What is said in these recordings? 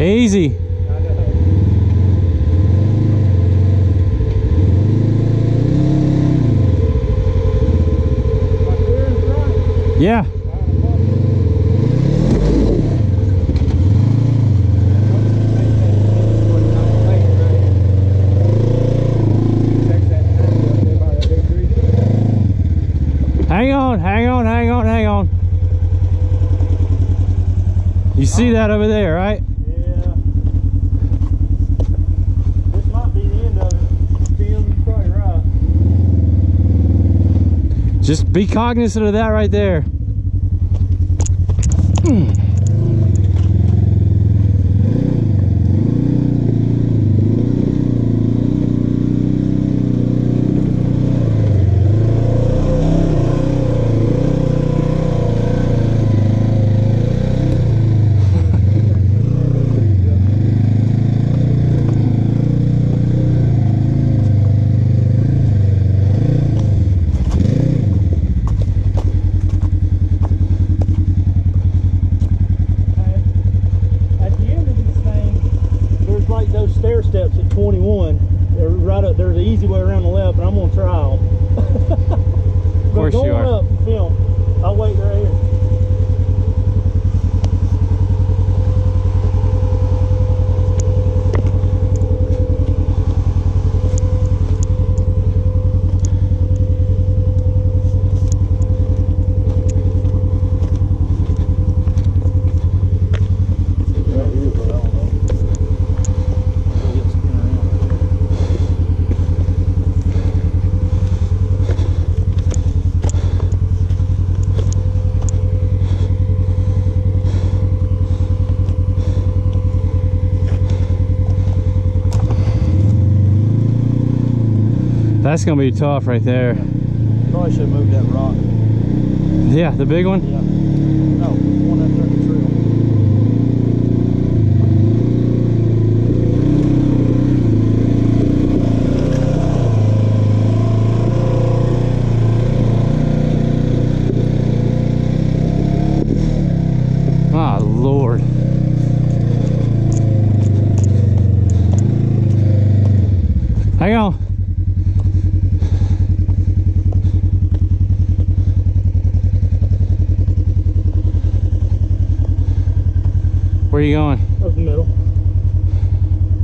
Easy. Yeah. Hang on, hang on, hang on, hang on. You see that over there, right? Yeah. This might be the end of it. You're probably right. Just be cognizant of that right there. That's gonna be tough right there. Probably should move that rock. Yeah, the big one? Yeah. No, one up there in the trail. Where are you going? Up the middle.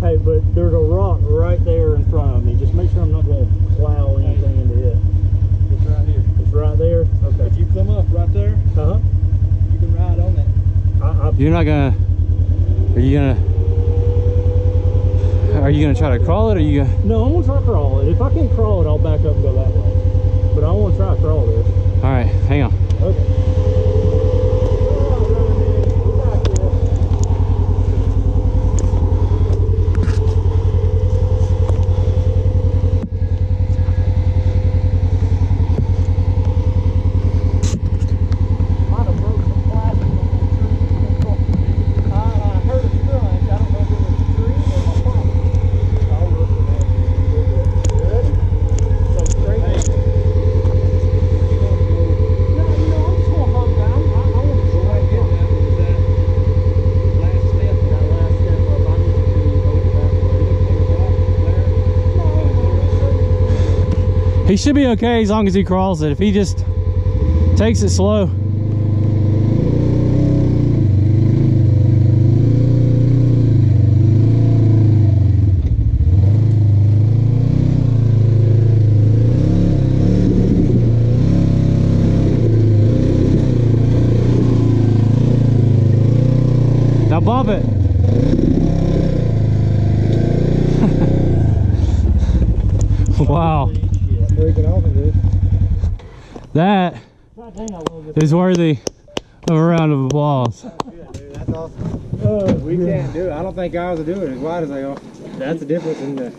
Hey, but there's a rock right there in front of me. Just make sure I'm not going to plow anything into it. It's right here. It's right there? Okay. If you come up right there, you can ride on it. You're not going to... Are you going to try to crawl it? Or are you gonna... No, I'm going to try to crawl it. If I can't crawl it, I'll back up and go that way. But I want to try to crawl this. All right. Hang on. Okay. He should be okay as long as he crawls it. If he just takes it slow. Now bump it. Wow. That is worthy of a round of applause. That's good, dude. That's awesome. We can't do it. I don't think guys will do it as wide as they are. That's the difference in the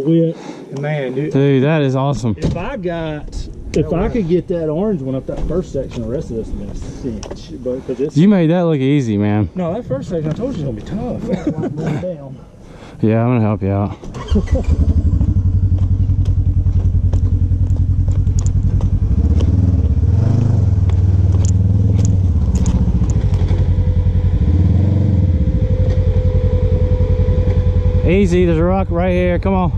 width. Man, dude. Dude, that is awesome. If I could get that orange one up that first section, the rest of this would be a cinch. But you made that look easy, man. No, that first section I told you it's gonna be tough. Yeah, I'm gonna help you out. Easy, there's a rock right here. Come on. I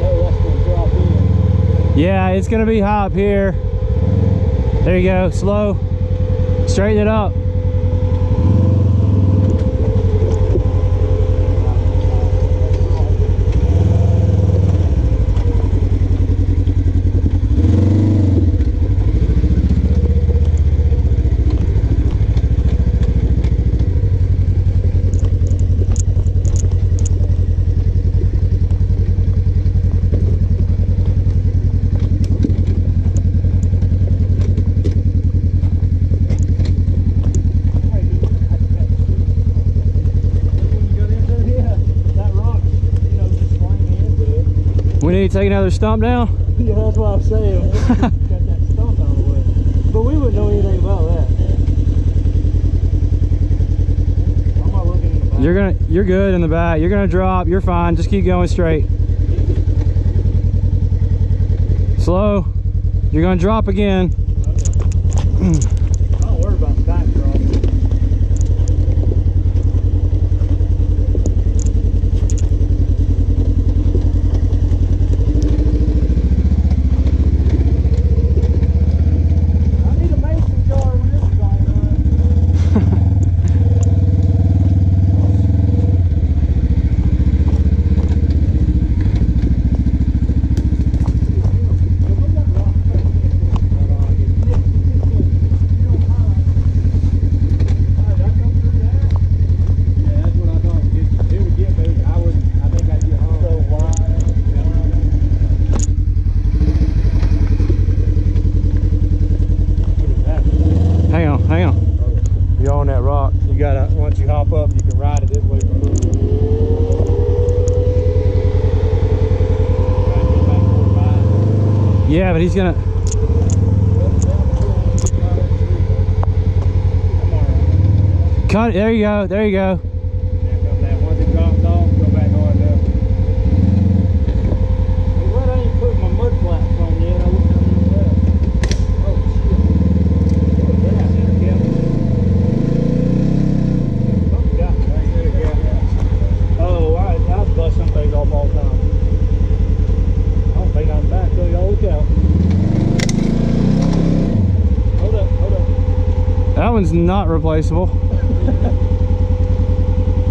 know that's gonna drop in. Yeah, it's gonna be high up here. There you go, slow. Straighten it up. Take another stump down? Yeah, that's what I'm saying. Got that stump out of the way. But we wouldn't know anything about that. I'm not looking in the back. You're good in the back. You're gonna drop. You're fine. Just keep going straight. Slow. You're gonna drop again. Okay. Yeah, but he's gonna. Cut it. There you go. There you go. Once it drops off, go back hard up. What I ain't put my mud flaps on yet. I wouldn't have. Oh shit! Oh, I bust some things off all the time. I'm back, so y'all look out. Hold up, hold up. That one's not replaceable. I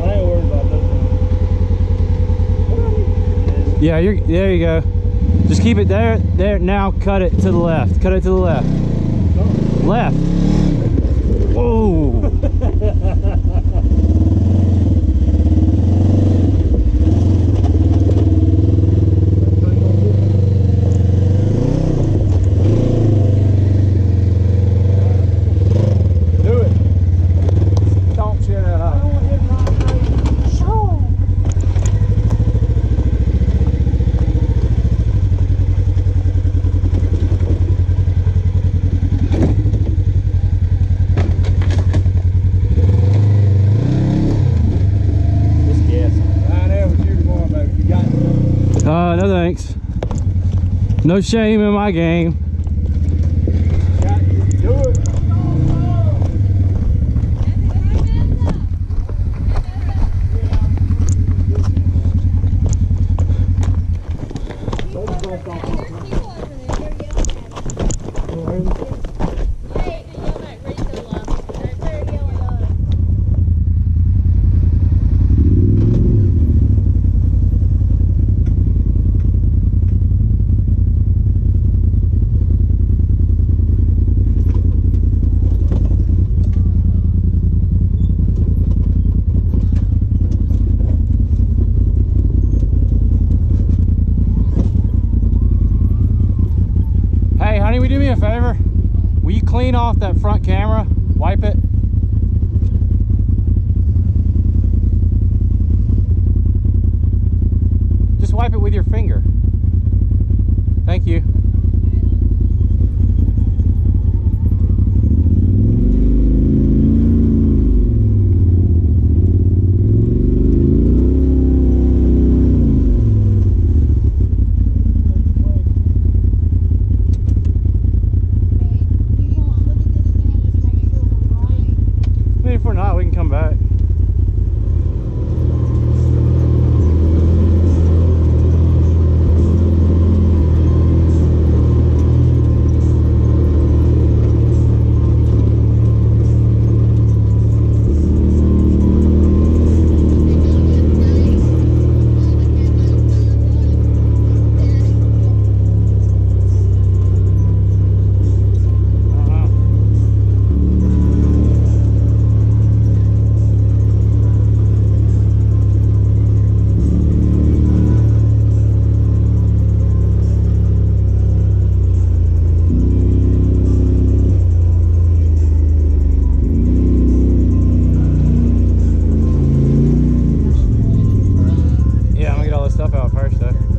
ain't worried about that one. Yeah, you're there you go. Just keep it there, there, now cut it to the left. Cut it to the left. Oh. Left. Whoa. No shame in my game. Got you. Do it. Clean off that front camera, wipe it. Just wipe it with your finger. Thank you. If we're not, we can come back. stuff out, power stuff.